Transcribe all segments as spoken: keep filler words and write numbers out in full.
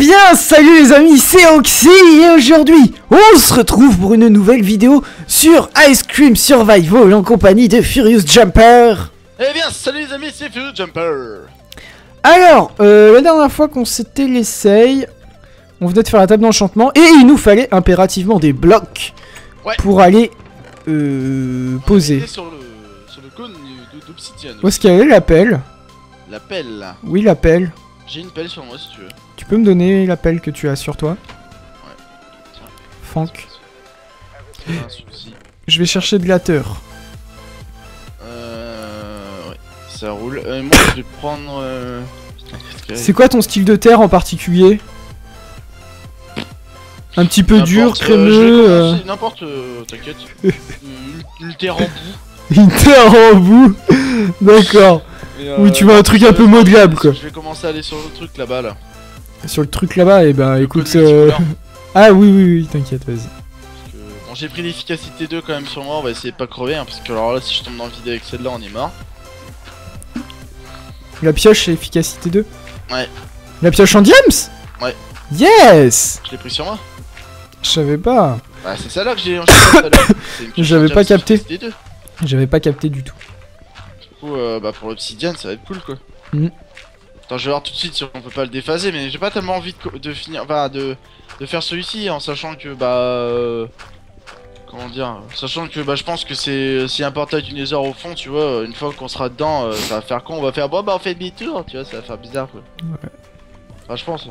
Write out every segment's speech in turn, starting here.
bien, salut les amis, c'est Oxi et aujourd'hui, on se retrouve pour une nouvelle vidéo sur Ice Cream Survival en compagnie de Furious Jumper. Eh bien, salut les amis, c'est Furious Jumper. Alors, euh, la dernière fois qu'on s'était laissé, on venait de faire la table d'enchantement et il nous fallait impérativement des blocs ouais. pour aller euh, poser. Sur le, sur le cône d'obsidienne. Où est-ce qu'il y avait la pelle? La pelle. Oui, la pelle. J'ai une pelle sur moi si tu veux. Tu peux me donner la pelle que tu as sur toi? Ouais. Tiens. Franck. C'est pas un souci. Je vais chercher de la terre. Euh... Ouais, ça roule. Euh, moi je vais prendre... Euh... C'est quoi ton style de terre en particulier? Un petit peu dur, crémeux... Euh, euh... N'importe, euh, t'inquiète. une, une terre en boue. Une terre en boue. D'accord. Euh, oui, tu veux un truc un peu modelable quoi. Je vais commencer à aller sur le truc là-bas là. Sur le truc là-bas, et eh ben le écoute. Euh... Ah oui, oui, oui, t'inquiète, vas-y. Que... Bon, j'ai pris l'efficacité deux quand même sur moi, on va essayer de pas crever hein, parce que alors là, si je tombe dans le vide avec celle-là, on est mort. La pioche, c'est efficacité deux? Ouais. La pioche en diams? Ouais. Yes! Je l'ai pris sur moi? Je savais pas. Bah, c'est ça là que j'ai enchaîné. J'avais pas capté. J'avais pas capté du tout. Euh, bah pour l'obsidienne ça va être cool quoi. Mmh. Attends, je vais voir tout de suite si on peut pas le déphaser, mais j'ai pas tellement envie de, de finir, bah de, de faire celui-ci en sachant que bah euh, comment dire, sachant que bah je pense que c'est si un portail du nether au fond, tu vois, une fois qu'on sera dedans, euh, ça va faire con, on va faire bon bah on fait demi-tour, tu vois, ça va faire bizarre quoi. Ouais. Enfin je pense.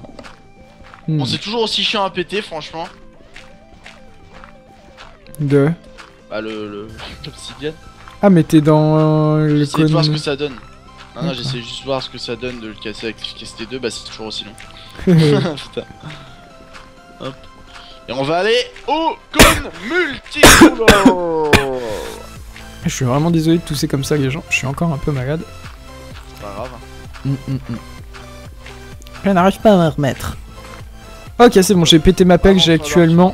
Mmh. Bon, c'est toujours aussi chiant à péter franchement. De. Bah le l'obsidienne. Le... Ah mais t'es dans euh, le cône... de voir ce que ça donne. Non non, j'essaie juste de voir ce que ça donne de le casser avec l'efficacité deux, bah c'est toujours aussi long. Putain. Hop. Et on va aller au cône multicolore. Je suis vraiment désolé de tousser comme ça les gens, je suis encore un peu malade. C'est pas grave. Mm -mm. Je n'arrive pas à me remettre. Ok, c'est bon, j'ai pété ma pelle, j'ai actuellement...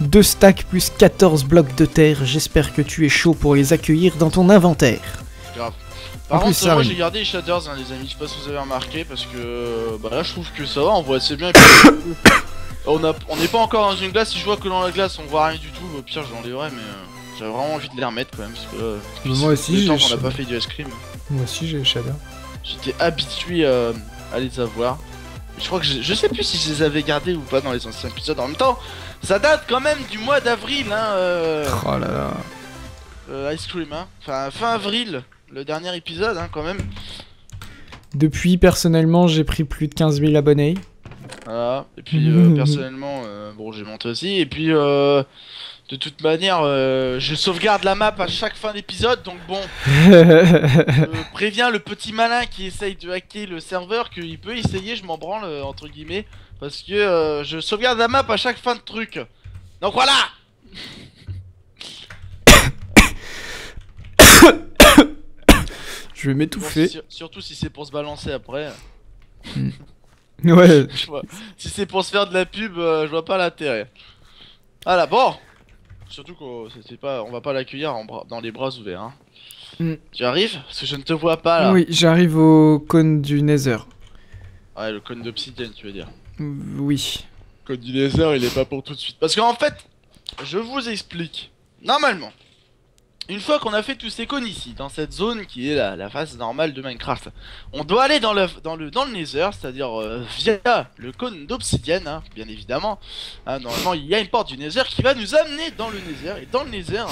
deux stacks plus quatorze blocs de terre, j'espère que tu es chaud pour les accueillir dans ton inventaire. Grave. Par contre, moi j'ai gardé les shaders, hein, les amis, je sais pas si vous avez remarqué, parce que bah là je trouve que ça va, on voit assez bien. Et puis, on a, on n'est pas encore dans une glace, si je vois que dans la glace on voit rien du tout, au pire je l'enlèverai, mais euh, j'avais vraiment envie de les remettre quand même, parce que euh, moi aussi j'ai. On n'a pas fait du ice cream. Moi aussi j'ai les shaders. J'étais habitué euh, à les avoir. Je crois que je, je sais plus si je les avais gardés ou pas dans les anciens épisodes. En même temps, ça date quand même du mois d'avril, hein. Euh, oh là là. Euh, Ice Cream, hein. Enfin, fin avril, le dernier épisode, hein, quand même. Depuis, personnellement, j'ai pris plus de quinze mille abonnés. Voilà. Et puis, euh, personnellement, euh, bon, j'ai monté aussi. Et puis, euh, de toute manière, euh, je sauvegarde la map à chaque fin d'épisode. Donc, bon, euh, préviens le petit malin qui essaye de hacker le serveur qu'il peut essayer, je m'en branle, entre guillemets. Parce que euh, je sauvegarde la map à chaque fin de truc. Donc voilà. Je vais m'étouffer. Sur surtout si c'est pour se balancer après. Ouais. Je vois. Si c'est pour se faire de la pub, euh, je vois pas l'intérêt. Voilà, bon. Surtout qu'on on va pas l'accueillir dans les bras ouverts. Hein. Mm. Tu arrives? Parce que je ne te vois pas là. Oui, j'arrive au cône du nether. Ouais, le cône d'obsidienne, tu veux dire. Oui. Le cône du nether, il est pas pour tout de suite. Parce qu'en fait, je vous explique. Normalement, une fois qu'on a fait tous ces cônes ici, dans cette zone qui est la, la phase normale de Minecraft, on doit aller dans le, dans le, dans le nether, c'est-à-dire euh, via le cône d'obsidienne, hein, bien évidemment. Hein, normalement, il y a une porte du nether qui va nous amener dans le nether. Et dans le nether,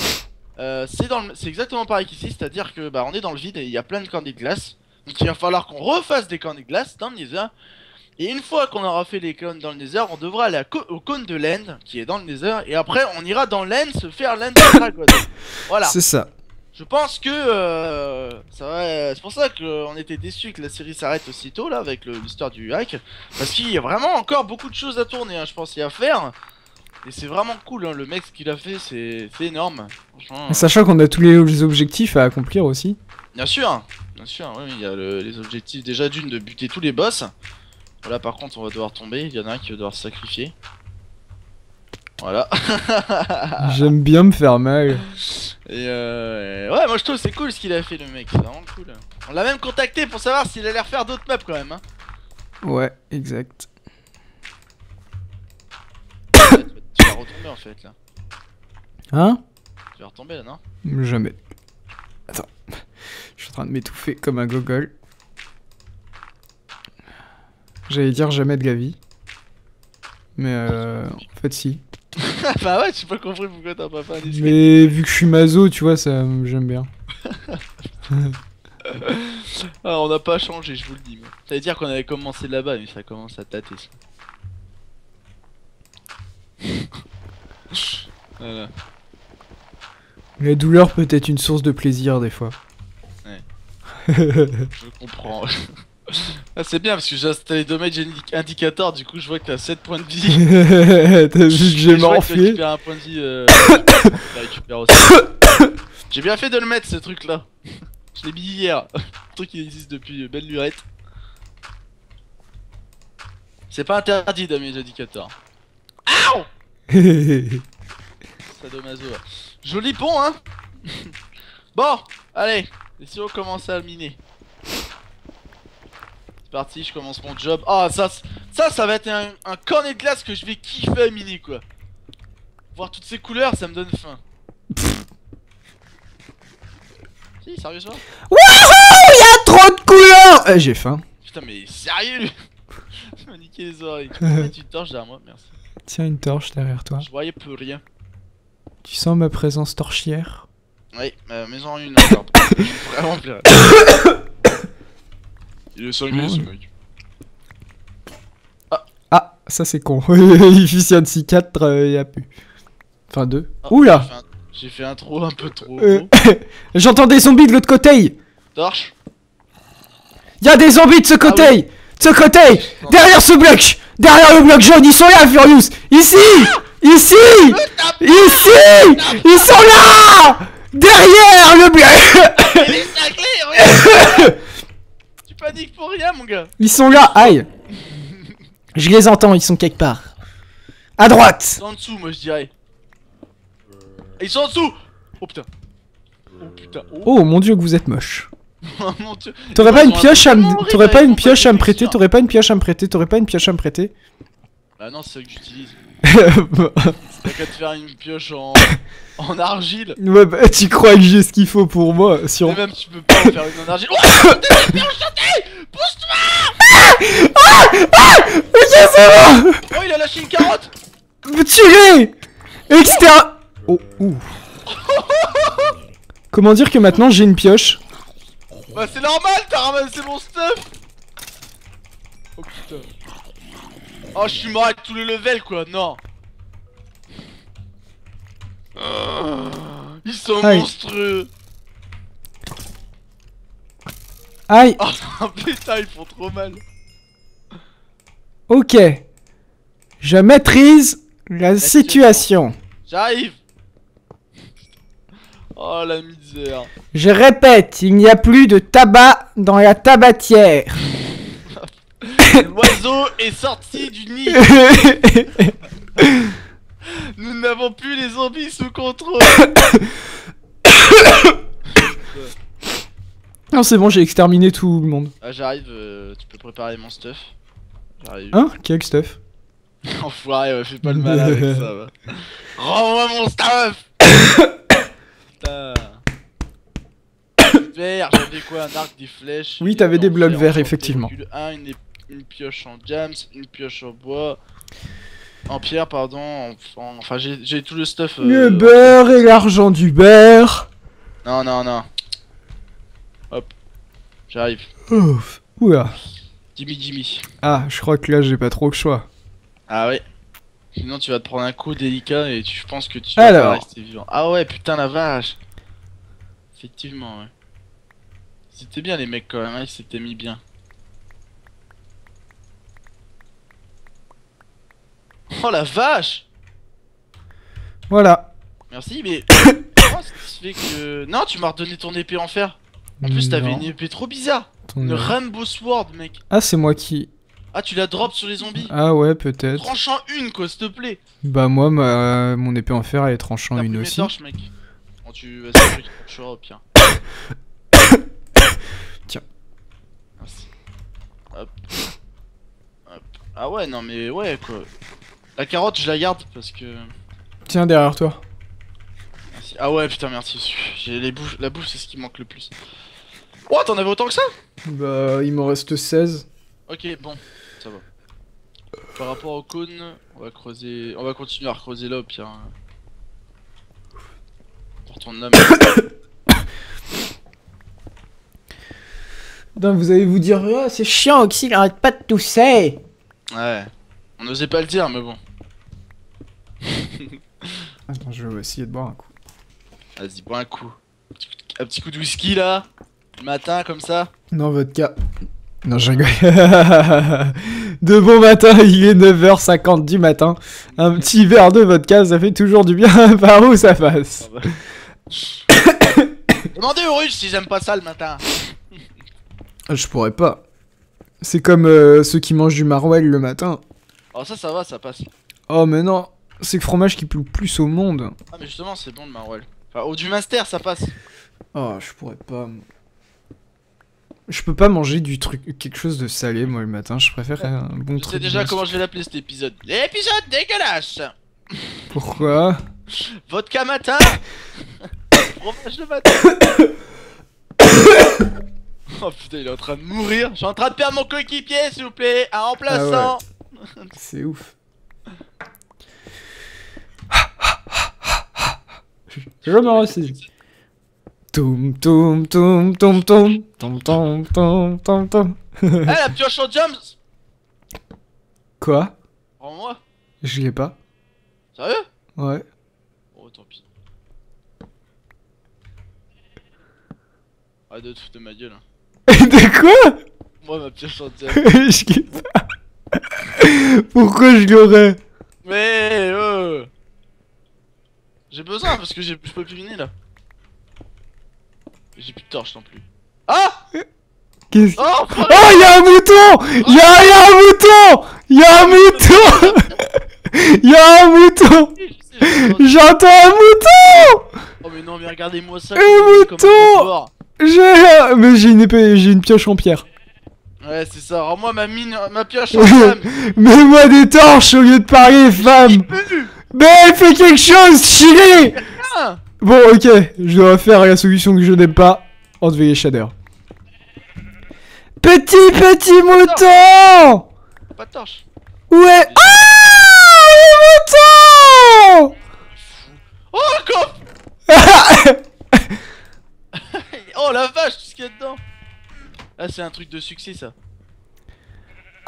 euh, c'est exactement pareil qu'ici, c'est-à-dire que bah, on est dans le vide et il y a plein de cornes de glace. Donc il va falloir qu'on refasse des cornes de glace dans le nether. Et une fois qu'on aura fait les cônes dans le nether, on devra aller au cône de l'end qui est dans le nether. Et après on ira dans l'end se faire l'end dragon. Voilà. C'est ça. Je pense que euh, c'est pour ça qu'on était déçus que la série s'arrête aussitôt là avec l'histoire du hack. Parce qu'il y a vraiment encore beaucoup de choses à tourner hein, je pense, et à faire. Et c'est vraiment cool hein, le mec ce qu'il a fait c'est énorme. Franchement, euh... Sachant qu'on a tous les objectifs à accomplir aussi. Bien sûr. Bien sûr, oui, il y a le, les objectifs déjà d'une de buter tous les boss. Voilà, par contre, on va devoir tomber. Il y en a un qui va devoir se sacrifier. Voilà. J'aime bien me faire mal. Et euh... ouais, moi je trouve c'est cool ce qu'il a fait le mec, c'est vraiment cool. On l'a même contacté pour savoir s'il allait refaire d'autres maps quand même. Hein. Ouais, exact. vas retomber en fait là. Hein? Tu vas retomber là, non? Jamais. Attends. Je suis en train de m'étouffer comme un gogol. J'allais dire jamais de Gavi. Mais euh, en fait si. Bah ouais, j'ai pas compris pourquoi t'as pas fait un disque. Mais vu que je suis maso, tu vois, ça j'aime bien. Ah, on n'a pas changé, je vous le dis. Mais. Ça veut dire qu'on avait commencé là-bas, mais ça commence à tâter ça. Voilà. La douleur peut être une source de plaisir des fois. Ouais. Je comprends. Ah, c'est bien parce que j'ai installé Damage Indicator, du coup je vois que t'as sept points de vie. T'as vu que j'ai morflé. J'ai récupéré un point de vie. Euh... J'ai bien fait de le mettre ce truc là. Je l'ai mis hier. Un truc qui existe depuis belle lurette. C'est pas interdit Damage Indicator. Aouh. Sadomaso. Joli pont hein. Bon, allez, essayons de commencer à miner. Parti, je commence mon job. Ah, oh, ça, ça, ça va être un, un cornet de glace que je vais kiffer à miner quoi. Voir toutes ces couleurs, ça me donne faim. Si, sérieusement. Wouhou, y'a trop de couleurs. Eh, j'ai faim. Putain, mais sérieux. Je m'as niqué les oreilles. Tu peux mettre une torche derrière moi, merci. Tiens, une torche derrière toi. Je voyais plus rien. Tu sens ma présence torchière? Oui, euh, maison en une. Encore. Vraiment plus rien. Il est cinglé ce mec. Ah, ah ça c'est con. Il fiche un si quatre, euh, il a pu. Enfin deux. Ah, oula. J'ai fait, un... fait un trou un peu trop. Euh... J'entends des zombies de l'autre côté. Torche. Y'a des zombies de ce côté. Ah, oui. De ce côté. Putain. Derrière ce bloc. Derrière le bloc jaune, ils sont là, Furious. Ici. Ah. Ici. Ici. Ils sont là. Derrière le bloc. Il est cinglé. Panique pour rien mon gars. Ils sont là, aïe. Je les entends, ils sont quelque part. À droite. Ils sont en dessous moi je dirais. Ils sont en dessous. Oh putain. Oh putain. Oh, oh mon dieu que vous êtes moche. Mon dieu. T'aurais pas, pas, pas une pioche à me t'aurais pas une pioche à me prêter, t'aurais pas une pioche à me prêter, t'aurais pas une pioche à me prêter. Bah non, c'est celle que j'utilise. T'as qu'à te faire une pioche en, en argile. Ouais, bah, tu crois que j'ai ce qu'il faut pour moi si on... Mais même tu peux pas en faire une en argile. Oh putain, une pioche chantée. Pousse-toi. Ah ah. Ok, c'est bon. Oh, il a lâché une carotte. Tuez. Extérieur. Oh, ouh. Comment dire que maintenant j'ai une pioche? Bah c'est normal, t'as ramassé mon stuff. Oh putain. Oh, je suis mort avec tous les levels quoi, non. Ils sont aïe. Monstrueux. Aïe. Oh putain, ils font trop mal. Ok. Je maîtrise la situation. J'arrive. Oh la misère. Je répète, il n'y a plus de tabac dans la tabatière. L'oiseau est sorti du nid. Nous n'avons plus les zombies sous contrôle. Non c'est bon, j'ai exterminé tout le monde. Ah j'arrive, euh, tu peux préparer mon stuff. J'arrive. Hein? Quel stuff? Enfoiré, ouais, fais pas le mal avec ça va. Rends-moi mon stuff. Putain. Vert, j'avais quoi? Un arc, des flèches. Oui t'avais des blocs verts effectivement. Une pioche en jams, une pioche en bois, en pierre pardon, en, en, enfin j'ai tout le stuff. Euh, le beurre et l'argent du beurre. Non non non. Hop, j'arrive. Ouf, oula. Jimmy Jimmy. Ah, je crois que là j'ai pas trop le choix. Ah ouais. Sinon tu vas te prendre un coup délicat et tu penses que tu vas pas rester vivant. Ah ouais putain la vache. Effectivement ouais. C'était bien les mecs quand même, hein, ils s'étaient mis bien. Oh la vache! Voilà. Merci, mais. Comment ça se fait que. Non, tu m'as redonné ton épée en fer. En plus, t'avais une épée trop bizarre. Ton... Une Rainbow Sword, mec. Ah, c'est moi qui. Ah, tu la drop sur les zombies? Ah, ouais, peut-être. Tranchant une, quoi, s'il te plaît. Bah, moi, ma... mon épée en fer, elle est tranchant une aussi. Torches, mec. Bon, tu vas se faire tu au pire. Tiens. Merci. Hop. Hop. Ah, ouais, non, mais ouais, quoi. La carotte, je la garde parce que Tiens, derrière toi. Merci. Ah ouais, putain, merci. J'ai les bouches, la bouche, c'est ce qui manque le plus. Oh, t'en avais autant que ça? Bah, il m'en reste seize. Ok, bon, ça va. Par rapport au cône, on va creuser. On va continuer à creuser là, au pire. Hein. Pour ton âme. Putain, vous allez vous dire, oh, c'est chiant, Oxy, il arrête pas de tousser. Ouais, on n'osait pas le dire, mais bon. Attends, je vais essayer de boire un coup. Vas-y, bois un coup. Un petit coup de, un petit coup de whisky là, le matin, comme ça. Non, vodka. Non, je rigole. De bon matin, il est neuf heures cinquante du matin. Un petit verre de vodka, ça fait toujours du bien par où ça passe. Ah bah. Demandez aux Russes s'ils aiment pas ça le matin. Je pourrais pas. C'est comme euh, ceux qui mangent du maroilles le matin. Oh, ça, ça va, ça passe. Oh, mais non, c'est le fromage qui ploue plus au monde. Ah, mais justement, c'est bon le maroilles. Enfin, au du master, ça passe. Oh, je pourrais pas. Je peux pas manger du truc, quelque chose de salé, moi, le matin. Je préfère ouais. un bon je truc. Je sais déjà comment je vais l'appeler cet épisode. L'épisode dégueulasse. Pourquoi? Vodka matin. Fromage le matin. Oh putain, il est en train de mourir. Je suis en train de perdre mon coéquipier, s'il vous plaît. Un remplaçant. Ah ouais. C'est ouf. Je me ressaisis. Tom tom tom tom tom tom tom tom tom tom. Eh la pioche en jams. Quoi? Prends-moi. Je l'ai pas. Sérieux? Ouais. Oh tant pis. Arrête de te foutre de ma gueule. Hein. De quoi? Moi ma pioche en jam. Je kiffe pas. Pourquoi je l'aurais? Mais euh... j'ai besoin parce que je peux plus miner là. J'ai plus de torche non plus. Ah! Qu'est-ce? Oh, oh y'a un mouton! Y'a y'a un mouton! Y'a un mouton! Y'a un mouton! J'entends un mouton! Oh mais non mais regardez-moi ça! Un mouton! J'ai... mais j'ai une épée, j'ai une pioche en pierre. Ouais c'est ça, rends-moi ma mine, ma pioche en femme. Mets-moi des torches au lieu de parier femme. Mais fais quelque chose, chili. Bon ok, je dois faire la solution que je n'aime pas. Enlever les shaders. Petit petit mouton. Pas de torche. Ouais. Ah le mouton. Oh le coffre. Oh la vache, tout ce qu'il y a dedans. Là c'est un truc de succès ça.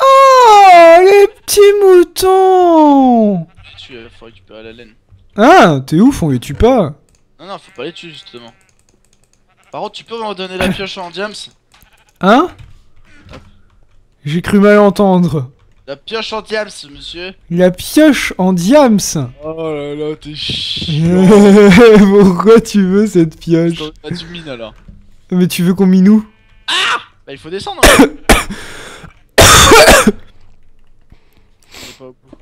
Oh les petits moutons. Tu vas falloir récupérer la laine. Ah t'es ouf, on les tue pas. Non non, faut pas les tuer justement. Par contre tu peux me donner la pioche en diams. Hein? J'ai cru mal entendre. La pioche en diams, monsieur. La pioche en diams. Oh là là, t'es chiant. Pourquoi tu veux cette pioche? T'as du mine alors. Mais tu veux qu'on mine où? Ah bah il faut descendre. Hein. Pas au bout.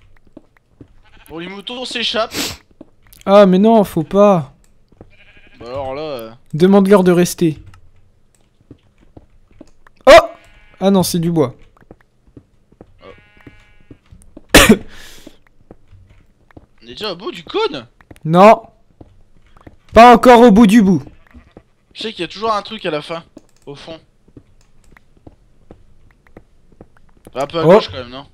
Bon les moutons s'échappent. Ah mais non, faut pas. Bah alors là... Euh... demande-leur de rester. Oh. Ah non, c'est du bois. On est déjà au bout du cône? Non. Pas encore au bout du bout. Je sais qu'il y a toujours un truc à la fin. Au fond. Un peu à oh. gauche quand même, non?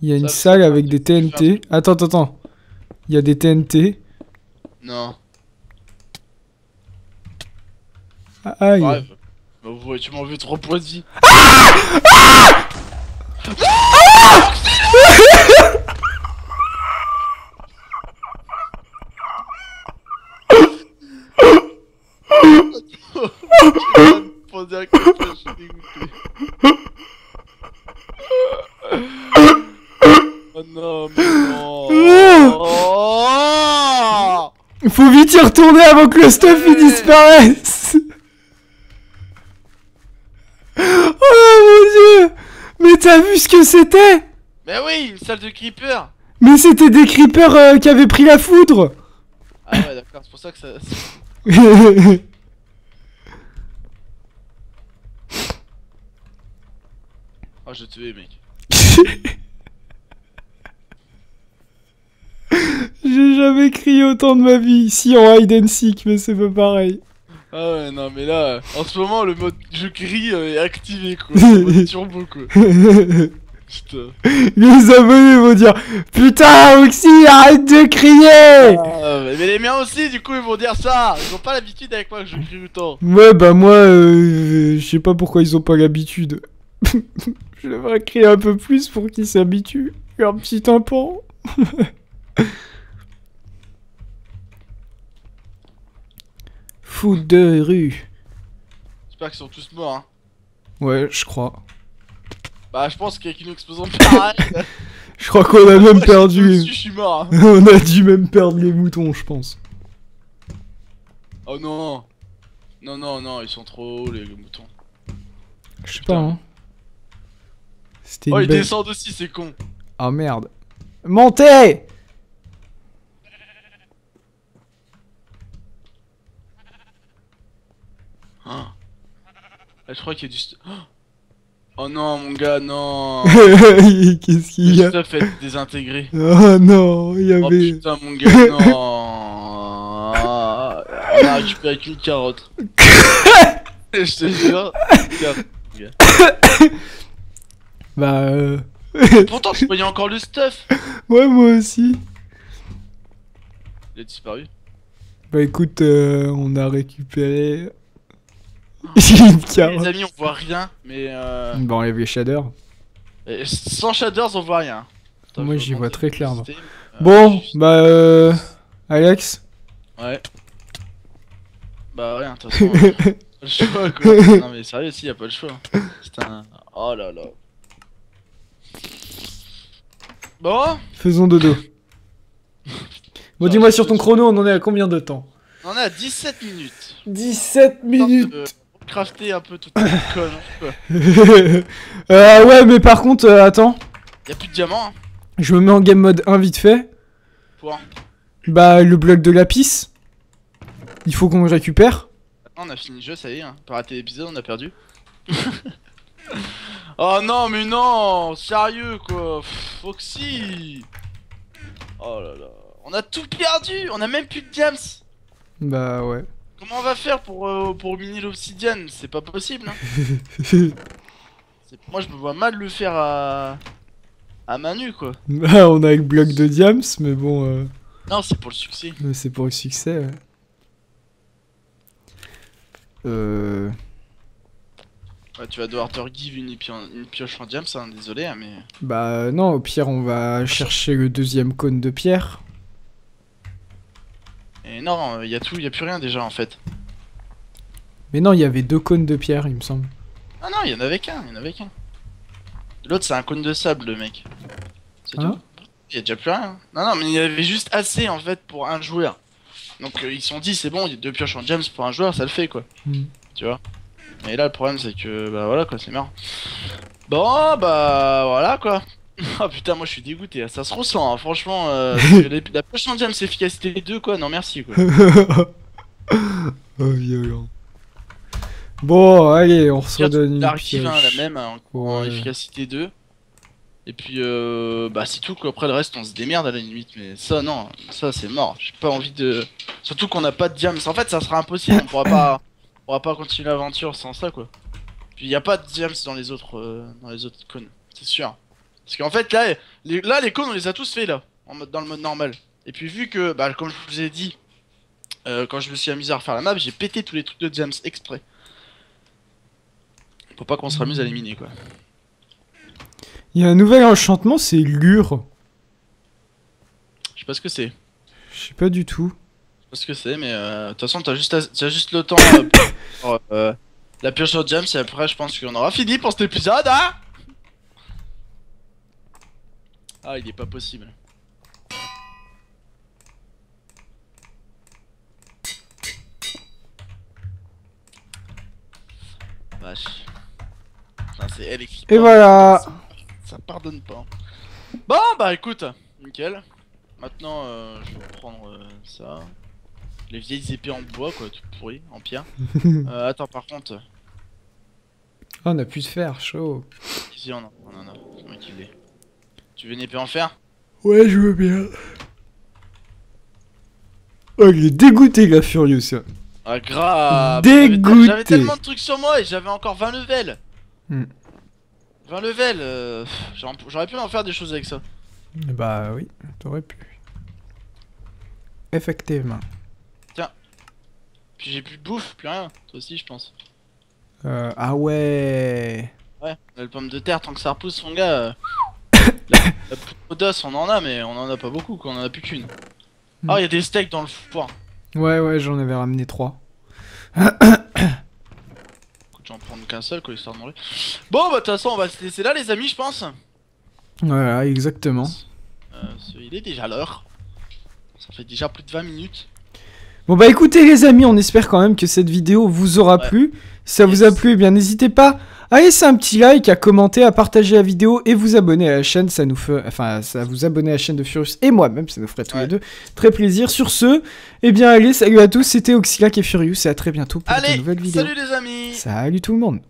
Il y a ça, une salle avec des T N T. Attends, attends, attends. Il y a des T N T. Non. Ah, aïe. Bref. Bah, ouais, tu m'en veux trois points de vie. Ah ah ah pour dire que je suis dégoûté. Oh non, mais non. Oh faut vite y retourner avant que le stuff hey. y disparaisse. Oh mon dieu. Mais t'as vu ce que c'était? Bah oui, une salle de creepers. Mais c'était des creepers euh, qui avaient pris la foudre. Ah ouais, d'accord, c'est pour ça que ça... Oh, je te hais, mec. J'ai J'ai jamais crié autant de ma vie. Si en Hide and Seek, mais c'est pas pareil. Ah ouais, non mais là, en ce moment, le mode je crie est activé quoi. Le mode turbo quoi. Putain. Les abonnés vont dire putain, Oxi, arrête de crier! Ah, mais les miens aussi, du coup, ils vont dire ça! Ils ont pas l'habitude avec moi que je crie autant. Ouais, bah moi, euh, je sais pas pourquoi ils ont pas l'habitude. Je devrais crier un peu plus pour qu'ils s'habituent. Un petit tympan. Fou de rue. J'espère qu'ils sont tous morts. Hein. Ouais, je crois. Bah, je pense qu'avec une explosion de pareil. Je crois qu'on a même perdu. Je suis mort. On a dû même perdre les moutons, je pense. Oh non. Non, non, non, ils sont trop hauts les moutons. Je sais pas, hein. C'était oh, ils belle... descendent aussi, c'est con. Ah merde. Montez! Ah. Je crois qu'il y a du. Oh, oh non, mon gars, non! Qu'est-ce qu'il y a? Le stuff est désintégré. Oh non, il y avait. Oh putain, mon gars, non! On a récupéré qu'une carotte. Je te jure. Bah euh... Pourtant je voyais encore le stuff. Ouais moi aussi. Il a disparu. Bah écoute euh, on a récupéré oh, une carotte. Les amis on voit rien mais euh... Bah on enlève les shaders. Et sans shaders on voit rien. Putain, moi j'y vois très clairement. Euh, bon juste... bah euh... Alex. Ouais. Bah rien de toute façon. Pas le choix quoi. Non mais sérieux si y'a pas le choix. C'est un... Oh là là. Bon, faisons dodo. Bon, dis-moi sur ton chrono, on en est à combien de temps? On en est à dix-sept minutes. dix-sept minutes de, euh, crafter un peu toute cette conne. Hein. euh, ouais, mais par contre, euh, attends. Y'a plus de diamants. Hein. Je me mets en game mode un vite fait. Pourquoi? Bah, le bloc de lapis. Il faut qu'on le récupère. Attends, on a fini le jeu, ça y est. Hein. Par raté l'épisode, on a perdu. Oh non mais non, sérieux quoi, Foxy. Oh là là, on a tout perdu, on a même plus de diams. Bah ouais. Comment on va faire pour, euh, pour miner l'obsidienne? C'est pas possible hein. Moi je me vois mal le faire à... à Manu quoi. Bah on a le bloc de diams mais bon... Euh... Non c'est pour le succès. C'est pour le succès ouais. Euh... Ouais, tu vas devoir te re-give une, une pioche en diamant, ça, hein, désolé, hein, mais... Bah non, au pire, on va chercher le deuxième cône de pierre. Et non, il y a tout, il y a plus rien déjà, en fait. Mais non, il y avait deux cônes de pierre, il me semble. Ah non, il y en avait qu'un, il y en avait qu'un. L'autre, c'est un cône de sable, le mec. C'est hein tout. Il y a déjà plus rien. Hein. Non, non, mais il y avait juste assez, en fait, pour un joueur. Donc, euh, ils se sont dit, c'est bon, il y a deux pioches en diamant pour un joueur, ça le fait, quoi. Mm. Tu vois. Mais là le problème c'est que bah voilà quoi c'est marrant. Bon bah voilà quoi. Oh putain moi je suis dégoûté, ça se ressent hein, franchement euh, les, la prochaine diam c'est efficacité les deux quoi, non merci quoi. Oh violent. Bon allez on se redonne une pioche. Hein, la même hein, ouais. En efficacité deux. Et puis euh, bah c'est tout quoi, après le reste on se démerde à la limite mais ça non, ça c'est mort, j'ai pas envie de... Surtout qu'on n'a pas de diam, en fait ça sera impossible, on pourra pas... On va pas continuer l'aventure sans ça quoi. Puis y a pas de diams dans les autres euh, dans les autres cônes, c'est sûr. Parce qu'en fait là les, là les cônes on les a tous fait là, en mode, dans le mode normal. Et puis vu que bah comme je vous ai dit, euh, quand je me suis amusé à refaire la map, j'ai pété tous les trucs de diams exprès. Faut pas qu'on se ramuse à les miner quoi. Il y a un nouvel enchantement, c'est l'Ur. Je sais pas ce que c'est. Je sais pas du tout. Je sais pas ce que c'est, mais de euh, toute façon, t'as juste, t'as juste le temps euh, pour euh, la pioche au James, et après, je pense qu'on aura fini pour cet épisode, hein. Ah, il est pas possible. Vache. C'est elle qui... Et voilà. Ça, ça pardonne pas. Bon, bah écoute, nickel. Maintenant, euh, je vais reprendre euh, ça. Les vieilles épées en bois quoi, tout pourri, en pierre. euh, attends par contre... Oh, on a plus de fer, chaud. Si, on en a, on en a, c'est moi qui l'ai. Tu veux une épée en fer? Ouais, je veux bien. Oh, il est dégoûté, gars, Furious. Ah, grave. Dégoûté. J'avais tellement de trucs sur moi et j'avais encore vingt levels. Hmm. vingt levels. Euh, J'aurais pu en faire des choses avec ça. Bah oui, t'aurais pu. Effectivement. Tiens. Puis j'ai plus de bouffe, plus rien. Toi aussi, je pense. Euh, ah ouais. Ouais, on a le pomme de terre, tant que ça repousse, mon gars. Euh, la la poudre d'os, on en a, mais on en a pas beaucoup, quoi. On en a plus qu'une. Mm. Ah, y'a des steaks dans le four. Ouais, ouais, j'en avais ramené trois. Écoute, j'en prends qu'un seul, quoi, histoire de manger. Bon, bah, de toute façon, on va se laisser là, les amis, je pense. Voilà, exactement. Euh, il est déjà l'heure. Ça fait déjà plus de vingt minutes. Bon bah écoutez les amis, on espère quand même que cette vidéo vous aura ouais. plu. Si ça yes. vous a plu, eh bien n'hésitez pas à laisser un petit like, à commenter, à partager la vidéo et vous abonner à la chaîne. Ça nous fait, enfin, ça vous abonner à la chaîne de Furious et moi-même, ça nous ferait tous ouais. les deux très plaisir. Sur ce, eh bien allez, salut à tous, c'était Oxilac et Furious et à très bientôt pour allez, de nouvelles vidéos. Salut les amis. Salut tout le monde.